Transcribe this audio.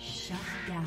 Shut down.